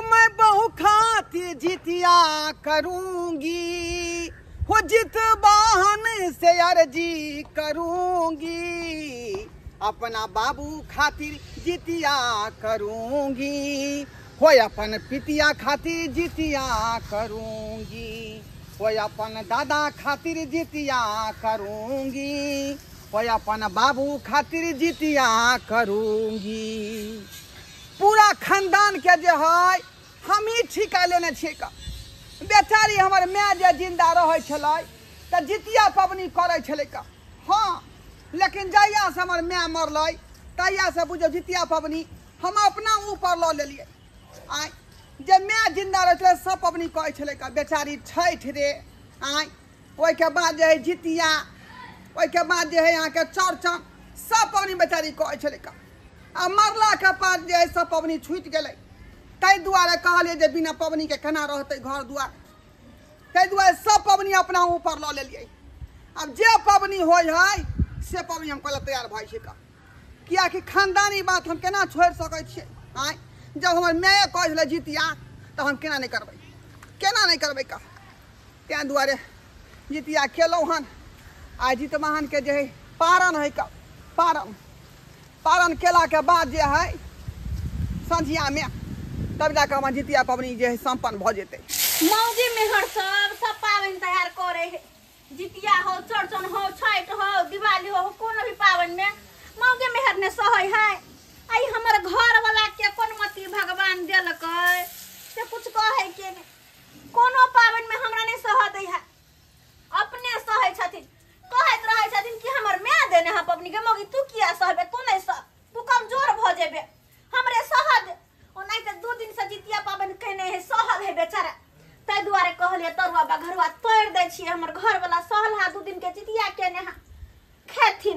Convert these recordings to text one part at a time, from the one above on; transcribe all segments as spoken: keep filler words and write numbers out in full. मैं बहु खाती जीतिया करूंगी, हो जित बाहन से अर्जी करूंगी, अपना बाबू खातिर जीतिया करूंगी, हो अपन पितिया खातिर जीतिया करूंगी, हो अपन दादा खातिर जीतिया करूंगी, हो अपन बाबू खातिर जीतिया करूंगी। पूरा खानदान के जो है हम ही ठीका लेने छीका। बेचारी हमारे माय जे जिंदा रहे छलै त जीतिया पाबनी करे छलै का। हाँ, लेकिन जहिया से हमारे माय मरल तहिया से बुझो जीतिया पाबनी हम अपना ऊपर ल लेलिए। आय जब माय जिंदा रहे सब पाबनी करे का। बेचारी छठ रे आय ओई के बाद जे है जीतिया, ओई के बाद जे है यहाँ के चौरचन, सब पाबनी बेचारी करे का। आ मरला के बाद जे है सब पाबनी छूटि गेलै। तै दुआरे कहलिए जे बिना पाबनी के केना रहतै घर दुआर। तै दुआरे सब पाबनी अपना ऊपर ल लेलिए। अब जे पाबनी होय है से पाबनी हम कहल तैयार भाई छी का। किया कि खानदानी बात हम केना छोड़ सकै छी। आय जब हमारे माय कह जीतिया तो हम केना नहीं करबे, केना नहीं करबे का। तै दुआरे जीतिया खेलौं हन। आ जीतवाहन के जे है पारण है का। पारण पारण केला के बाद जे है संझिया में तब जाके हमारे जीतिया पाबनी जे है संपन्न भ जेतै। मौजी मेहर सब सब पाबनि तैयार करे है। जीतिया हो, चौरचन हो, छठ हो, दिवाली हो, कोनो भी पावन में मौगे मेहर ने सहै है। आई हमर घर वाला के कोन मती भगवान देलक से कुछ कहै के ने। कोनो पावन में हमरा ने सह दै है, अपने सहै छथिन। कहैत रहै छथिन कि हमर माय देने है पाबनि के, मौगी तू किया सहबे, तू नै सह, तू कमजोर भ जेबे, हमरे सह दे। ओनाइ त दू दिन से जीतिया पावन कहने है सहल है बेचारा। तै दुआरे कहलिए तरुआ बघरुआ तोड़ दै छी। हमर घर वाला सहल हा दू दिन के जीतिया केने हा खेथिन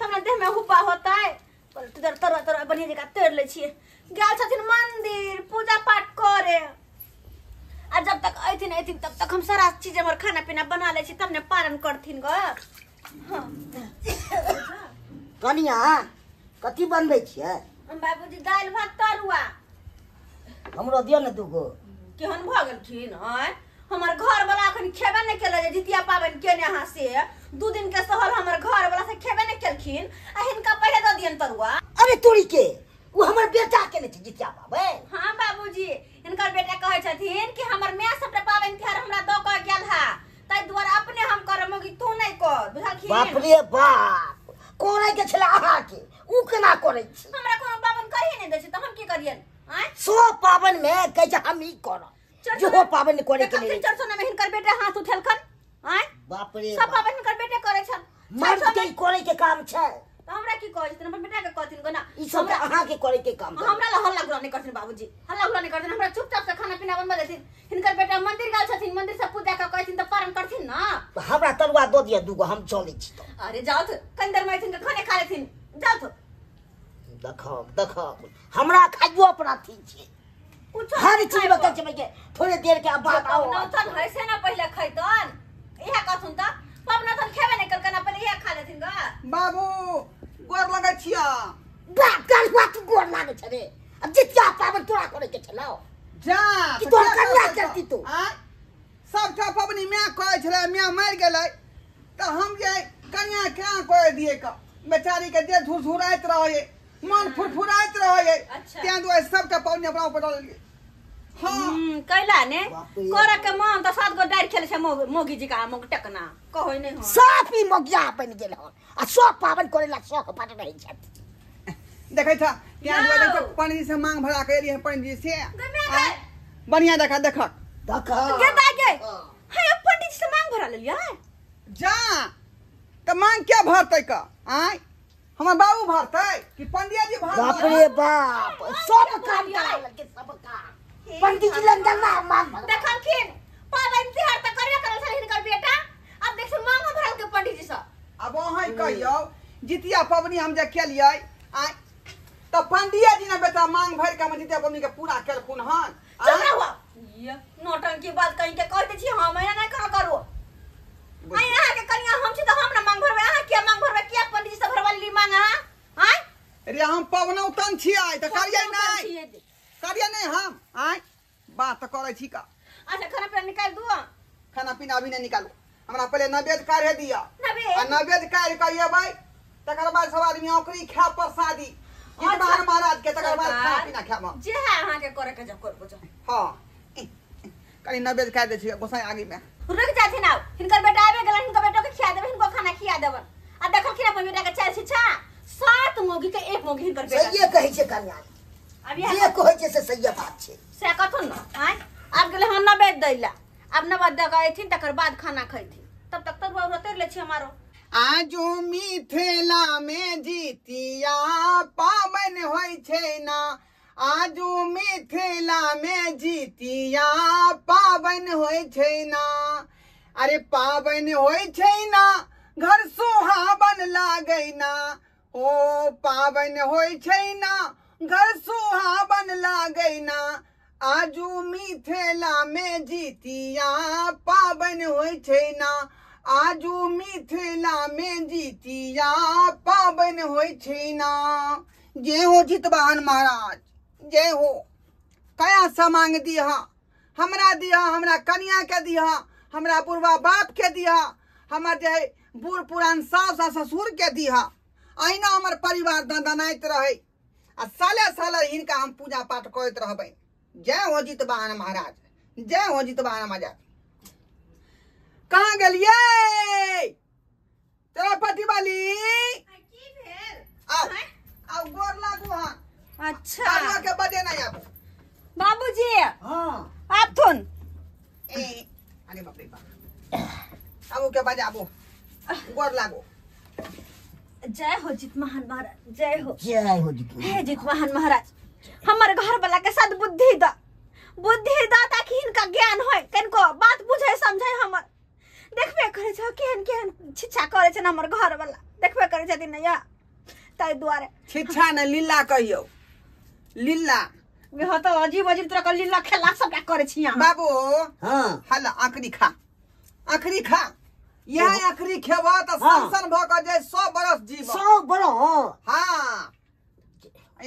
तमने देह में हुपा होतै। बोल तुदर तरुआ तरुआ बनिए जका तोड़ लै छी। गेल छथिन मंदिर पूजा पाठ करे। आ जब तक अइथिन अइथिन तब तक हम सारा चीज हमर खाना पीना बना लै छी तमने पारण करथिन ग। हां कनिया कथि बनबै छियै? हम बाबूजी दाल भात तरुआ। हमरो दियौ ने दूगो। केहन भ गेलखिन आय हमर घर वाला अखन खेबे ने केले। जीतिया पावन केने हा से दू दिन के सहल हमर घर वाला से खेबे ने केलखिन। आ हिनका पहिले द दियन तरुआ। अरे तोरी के उ हमर बेटा केने छी जीतिया पावन। हां बाबूजी हिनकर बेटा कहै छथिन कि हमर माय सबटा पावन तिहार हमरा द क गेल हा, तै दुआरे अपने हम करमोगी तू नै कर बुझलखिन। बाप रे बाप कोरै के छला आहा के उ केना करै छी? हमरा कोनो पावन करिए नै दै छै त हम की करियन? सो पावन में कह हम ही करो जो हो पावन करे के लिए। चरचन में हिनकर बेटे हाथ उठेलखन। आय बाप रे सब पावन हिनकर बेटे करे छन। मर्द के करे के काम छै त हमरा की कहै छथिन? हमर बेटा के कहथिन गना ई सब अहा के करे के काम। हमरा ल हल्ला गुला नै करथिन बाबूजी, हल्ला गुला नै करथिन। हमरा चुपचाप से खाना पीना बनबा देथिन। हिनकर बेटा मंदिर गेल छथिन, मंदिर से पूजा क कहथिन त पारण करथिन ना। हमरा तरुआ द दिया दूगो हम चलै छी। त अरे जाओ त कंदर में थिन के खाने खा लेथिन। जाओ त देखो देखो हमरा खाइयो अपराधी छी। हर चीज बता छै के थोड़े देर के बाद आओ। नौतन है से ना पहले खैतन इहे कहथुन त पवनतन खेबे नै करकन पहिले इहे खा लेथिन ग। बाबू गोर लगै छिया। बाप कर बात गोर लागै छै रे। अब जीतिया पावन तोरा करे के छलौ जा कि तोर कन्या करती तू। हां सबटा पावनी माय कहै छलै माय मरि गेलै त हम जे कन्या के कोइ दिए क बेचारी के जे झुरझुराइत रहै मन फुरफुराइत रहे। अच्छा तै दुआरे सबटा पावनी अपना ऊपर ल लेलिए। हां कैला ने कोरा के मन त सात गो डारि खेले छै। मोगी जी का मोग टकना कहै नै हो साफ ही मोगिया बनि गेल हन। आ सब पावन करेला शौक बड रहै छै देखै छ। तै दुआरे त पंडित जी से मांग भरा के एलिए पंडित जी से बढ़िया देखा देखा देखा के बागे है। पंडित जी से मांग भरा लेलिए जा त मांग के भरतै का? आय हमर बाबू भरतै कि पंडिया जी भरतै? बाप रे बाप सब काम करा लगे सब काम पंडित जी लग गल्ला मान देखलखिन पावन तिहार त करबे करल छल हिनकर बेटा। अब देख मामा भरल के पंडित जी सब। अब ओहै कहियो जीतिया पावनी हम जे केलियै आइ त पंडिया जी ने बेटा मांग भर के हम जीतिया पावनी के पूरा केलखुन हन। हमरा हुआ ये नौटंकी बात कहि के कहि दे छी हम एना नै कर करू। आई आहा के कनिया हम छी त हम न मांग भरबे। आहा के मांग भरबे किया पंडित जी से भरवाली मांग? हां अरे हम पवनौतन छी आइ त करियै नै करियै नै हम। आइ तो करे छी का। अच्छा खाना पीना निकाल दू। खाना पीना अभी नहीं निकालू, हमरा पहले नवेद कार्य दिया। नवेद कार्य करिए भाई, तकर बाद सब आदमी ओकरी खा प्रसादी ये बाहर महाराज के, तकर बाद खा पीना खाबा जे है आहा के करे के जब करबो जो। हां कनी नवेद कार्य दे छी गोसाई आगे में रुक जा थी ना। हिनकर बेटा आबे गेलन, हिनकर बेटा के खिया देबे, हिनको खाना खिया देबन। आ देखल कि ना मम्मी बेटा के चार शिक्षा सात मोगी के एक मोगी हिनकर बेटा ये कहि छे कल्याण। अब ये कहै छे से सही बात छे से कथु न आय। अब गेले हम नवेद दैला, अब नवेद द गएथिन तकर बाद खाना खैथिन, तब तक तो बहु रोते ले छी हमारो। आजो मिथिला में जीतिया पावन होय छे ना, आजो मिथिला में जीतिया पावन होय छे ना। अरे पावन होय छे ना, घर सुहावन लागे ना। ओ पावन होय छे ना, घर सुहावन लागे ना। आजो मिथिला में जीतिया पावन होय छे ना, आजो मिथिला में जीतिया पावन होय छे ना। जय हो जितवाहन महाराज, जय हो। कया सा मांग दिया हमरा, दिया हमरा कन्या के, दिया हमरा बुढ़वा बाप के, दिया हमर जे बूढ़ पुरान सास आ ससुर के दिया। अहिना हमर परिवार दनाइत रहे आ साले साले हिनका हम पूजा पाठ करत रहबै। जय हो जितवाहन महाराज, जय हो जितवाहन महाराज। कहाँ गलिए तेरा पति वाली की भेल? आओ आओ गोर लागू। हां अच्छा कालवा के बजे नहीं आप बाबूजी। हां आप थुन ए अरे बाप रे बाप आओ के बजाबो गोर लागू। जय हो जितवाहन महाराज, जय हो, जय हो जितवाहन। हे जितवाहन महाराज, हमर घर वाला के साथ बुद्धि दा, बुद्धि दा ताकि इनका ज्ञान होय, कनको बात बुझे समझे। हमर देखबे करे छ केहन केहन छिछा करे छ हमर घर वाला, देखबे करे छ दिन या ताई दुआरे छिछा न लीला कहियो लीला वे ह तो अजीब अजीब तरह के लीला खेला सबटा करे छी हम बाबू। हां हल आखरी खा, आखरी खा, यह आखरी खेबो त संसन भ क जे सौ बरस जीव सौ बरस। हां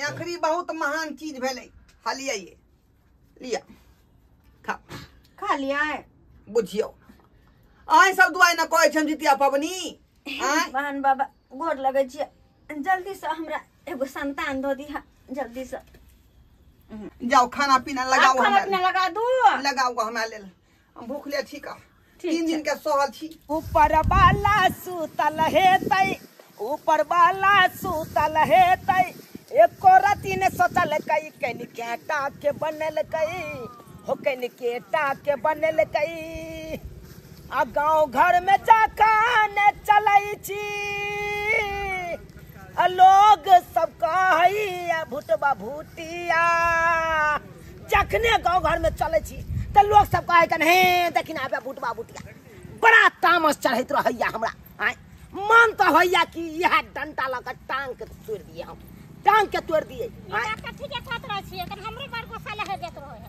आखरी बहुत महान चीज भेलै। हलिया ये लिया खा खा लिया बुझियो। आई सब दुआई न कहै छम जितिया पवनी। आई बहन बाबा गोर लगै छी, जल्दी से हमरा एगो संतान दो दिहा, जल्दी से जाओ खाना पीना लगाओ, खाना पीना लगा दू, लगाओ हमरा लेल। हम भूखले छी का, तीन दिन के सहल छी। ऊपर वाला सुतल हेतै, ऊपर वाला सुतल हेतै, एको रति ने सोचल कई कनि केटा के बनल कई हो, कनि केटा के बनल कई। आ गाँव घर में जाकान चलई छी, लोग सब कहिया भूतबा भूतिया। जखने गाँव घर में चले छी त लोग सब कहे कन हे देखिन आबे भूतबा भूतिया, बड़ा तामस चढ़ैत रहैया हमरा। आय मन त होइया कि इहा डंटा लग के टांग के तोड़ दिए, हम टांग के तोड़ दिए। आय कथि के खात रह छी कन हमरे घर को साला हे देत रहे।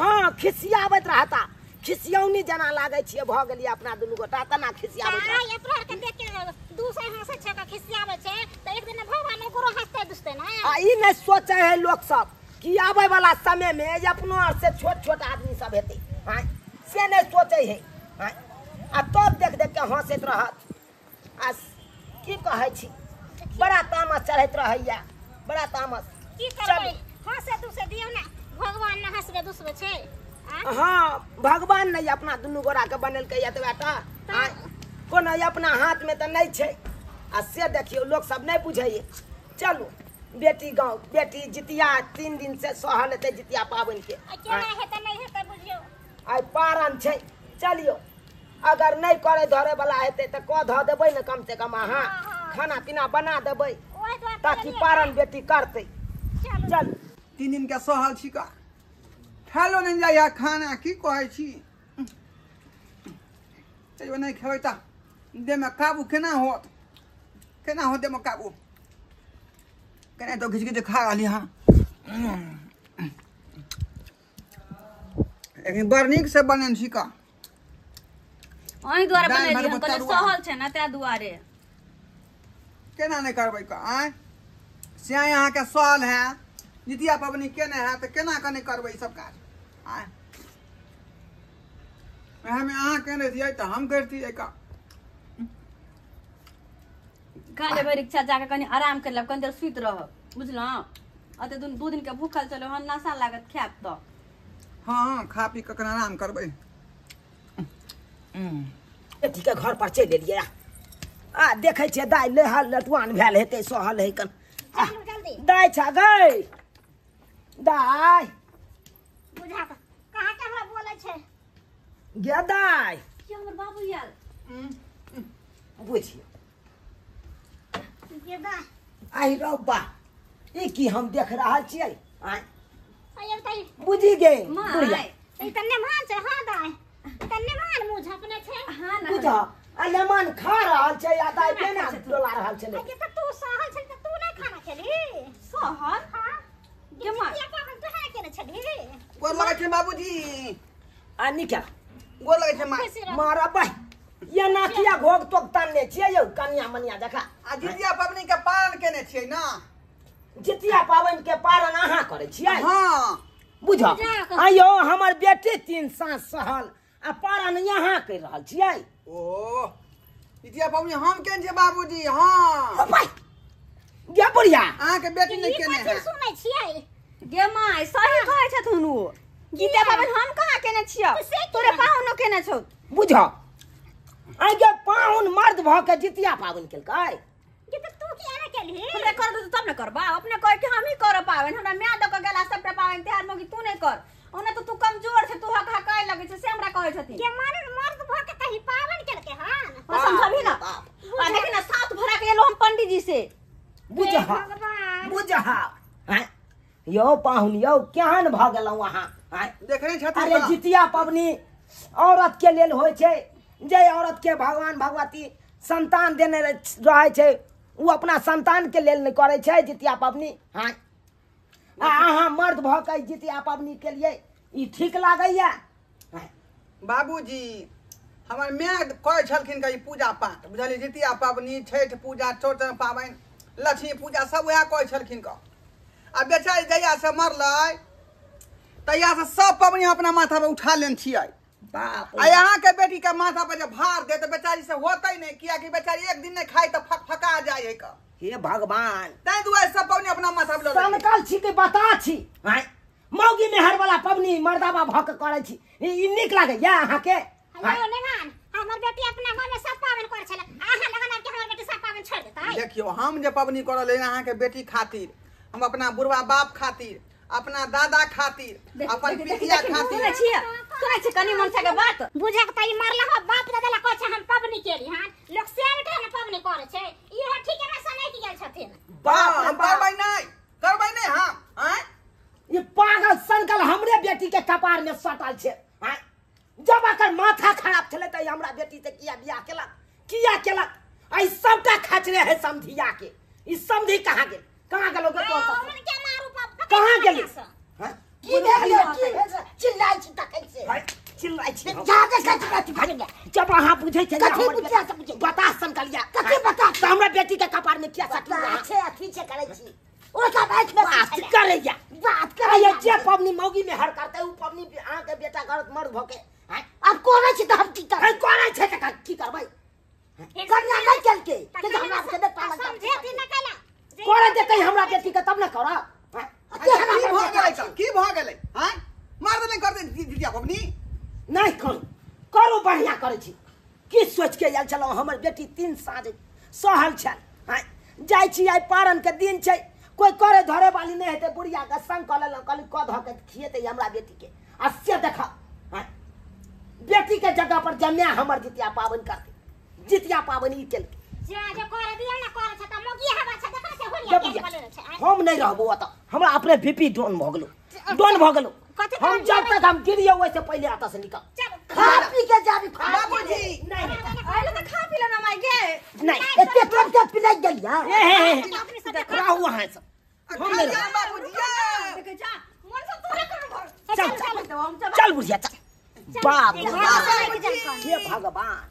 हां खिसियाबत रहता, खिसियौनी जना लागे छिए भ गेलिए अपना दुनु गोटा तना खिसियाबै। हां ये तोहर के देख के दूसर हंसे छै का खिसियाबै छै त एक दिन भगवान ओकरो हंसते दुसते ना। आ ई नै सोचै है लोक सब कि आबै वाला समय में अपनो आर से छोट-छोट आदमी सब हेतै। हां से नै सोचै है। हां आ तब देख देख के हंसैत रहत। आ की कहै छी बड़ा तामस चढ़ैत रहैया, बड़ा तामस की करबै हंसे दुसे दियौ ना, भगवान न हंसबे दुसबे छै। हाँ भगवान नहीं अपना दुनू गोरा के बनल के ये बेटा को नहीं अपना हाथ में तो नहीं छे। आ से देखियो लोग सब नहीं बुझे। चलो बेटी गाँव, बेटी जितिया तीन दिन से सहल हेतै जितिया पावन के। आई पारण छे, चलियो अगर नहीं करे धरे वाला हेतै तो क ध देबै न कम से कम। अहाँ खाना पीना बना देबै ताकि पारण बेटी करते। चल तीन दिन के सहल छी का खालो नहीं जाइया खाना की कहे छी चलो नहीं खेबै त दे में काबू केना होत, केना हो दे में काबू केना तो घिच घिच खा रहली। हां लेकिन बड़ नीक से बनल छी का, ओही द्वारा बनल छी कने सहल छै ना ते दुआरे केना नहीं करबै का। आय से अहाँ के सहल है जितिया पवनी केने है तो केना कने करबै सब काज। हमें आ कहने दिया तो हम करती है का खाले भर इच्छा जाके कनी आराम कर लब कनी देर सुत रह बुझला अते दिन दो दिन के भूखल चलो हम नशा लागत खाब तो हां खा पी ककन आराम करबे हम एथि के घर पर चले लिया आ देखै छै दाई ले हाल लटवान भेल हेते सहल है कन चल जल्दी दाई छा गई दाई बुझा का कहां के हमरा बोले छै गे दाई के हमर बाबू यार बुझियो गे दाई आई रब्बा ई की हम देख रहल छियै आई आय ताई बुझि गे बुढ़िया ई तन्ने मान छै हां दाई तन्ने मान मुंह झपने छै हां ना बुझा अलमान खा रहल छै या दाई केना डोला रहल छै आय त तू सहल छै त तू नै खाना खेली सहल हां गे मां ये पा हम कहां केने छली गोर लगे छै बाबूजी आ निका गोर लगे छै मां मारा बाई ये नाकिया घोग तो तानने छियै यौ कनिया मनिया देखा आ जितिया पाबनि के पारण केने छियै ना जितिया पाबनि के पारण आहा करै छियै हां बुझ आ यौ हमर बेटी तीन सास सहल आ पारण यहां कर रहल छियै ओ जितिया पाबनि हम केने छियै बाबूजी हां भाई गे बुढ़िया आहा के बेटी नै केने है सुनै छियै गे माय सही कहै छथुन ओ जितिया पाबनि हम कहां केने छियै तोरे पाहुन केने छौ बुझ आई गे पाहुन मर्द भ के जितिया पावन केलकै जे त तू किया न केलही हमरा कर दू तब न करबा अपने कह के हम ही कर पावन हमरा म्याद क गेला सबटा पावन तैयार मोगी तू नै कर ओने त तू कमजोर छ तू हक हक कह लगै छ से हमरा कहै छथि के मर्द मर्द भ के कहि पावन केलकै हां न समझबी न आ देखि न साथ भरा के एलो हम पंडित जी से बुझहा बुझहा यो पाहुन यो केहन भ गेलौ अहा देखै छथि अरे जितिया पावनी औरत के लेल होय छै जय औरत के भगवान भगवती संतान देने रहे छे उ अपना संतान के लेल न करे छे जितिया पावनी हां आहा मर्द भ के जितिया पावनी के लिए ई ठीक लागैया बाबूजी हमर माय कहै छलखिन कि पूजा पाठ बुझलिए जितिया पावनी छठ पूजा चौरचन पावन लक्ष्मी पूजा सब वह कहै छलखिन क आ बेचारी जहिया से मरलै तहिया से सब पावनी अपना माथा पर उठा लेन छियै यहाँ के बेटी के माथा पर जब भार दे तो बेचारी से होते ही नहीं किया कि बेचारी एक दिन नहीं खाई तो फक फका जाए का हे भगवान तै दुआरे सब पवनी अपना माथा पर संकल छी के बता छी आय मौगी में हर वाला पवनी मर्दावा भक करे छी ई निक लागे या अहा के हेलो नेहान हमर बेटी अपना घर में सब पावन करे छले अहा लगन के हमर बेटी सब पावन छोड़ देतै देखियो हम जे पवनी करल है अहा के बेटी खातिर हम अपना बुढ़वा बाप खातिर अपना दादा खातिर अपन पितिया खातिर सुनै छी कनी मन से के बात बुझा के तई मरला हो बाप दादा ला कहै हम पावनी केली हां लोग शेयर के न पावनी करे छै ई ह ठीक रास्ता नै की गेल छथिन बाप हम करबै नै करबै नै हम हैं ई पागल संकल हमरे बेटी के कपार में सटल छै हैं जब अकर माथा खराब छले त हमरा बेटी से किया बियाह केलक किया केलक आई सबटा खचरे है समधिया के ई समधी कहां गेल कहां गेल ओकर तो कहां गेली हैं की भेलै की भेलै चिल्लाइ छी तकै से चिल्लाइ छी जाके कथि कथि भजले जब अहाँ बुझै छै कथि बुझिया सब बता संकलिया कथि बता त हमरा बेटी के कपार में किया सटल छै अथि छै करै छी ओकरा बात में बात करैया बात करैया जे पवनी मौगी में हर करतै उ पवनी अहाँ के बेटा घर मर्द भ के अब कोनै छै त हम की करबै कोनै छै त की करबै कन्या नै केलकै के हमरा से बेटा समझे ती न कला कोरै देतै हमरा बेटी के तब न करब की भ गेलै की भ गेलै हैं मार देले कर दे जितिया पवनी नै करू करू बढ़िया करै छी की सोच के आयल छलौ हमर बेटी तीन साँझ सहल छल हैं जाय छी आइ पारण के दिन छै कोई करे धरे वाली नै हेते बुढ़िया के संग क लेलौ कली क ध के खियेते हमरा बेटी के आ से देखा हैं बेटी के जगह पर जम्या हमर जितिया पावन करते जितिया पावनी केल जे जे कर दिया न कर छ त मगी हवा छ देखा से होलिया के बोलल छै हम नै रहबो त हमरा अपने बीपी डोन भ गेलो डोन भ गेलो हम जब तक हम गिरियो ओइसे पहिले आता से निकल खा पी के जाबी बाबूजी नै आइले त खा पी लेना माय गे नै एते तोर के पिलै गेलिया देखा हुआ है सब हम नै बाबूजी देख जा मोर सब तोरे काम भर चल चल बुझिया चल बाप हे भगवान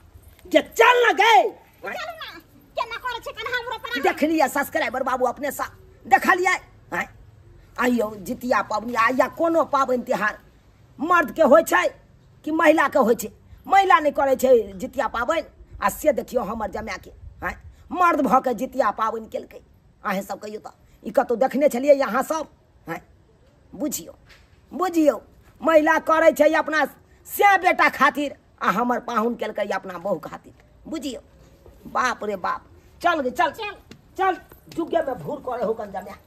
जे चल न गए चल ना केना करे छै कन हमरो पर देख लिया सब्सक्राइबर बाबू अपने सा देख लिया आइयो जितिया पावनी आइया कोनो पावन तिहार मर्द के होय छै कि महिला के होय छै? महिला नहीं करे छै जितिया पाबनि, आ से देखियो हमर जमाए के आँय मर्द भऽ के जितिया पाबनि केलकै। अहें सब कहियो तो ई कतौ देखने छलियै यहाँ सब आँय? बुझियो बुझियो महिला करे छै अपना से बेटा खातिर, आ हमर पाहुन केलकै अपना बहू खातिर। बुझियो बाप रे बाप। चल गे चल चल चल जुगे में भूर करे होकन जमाए।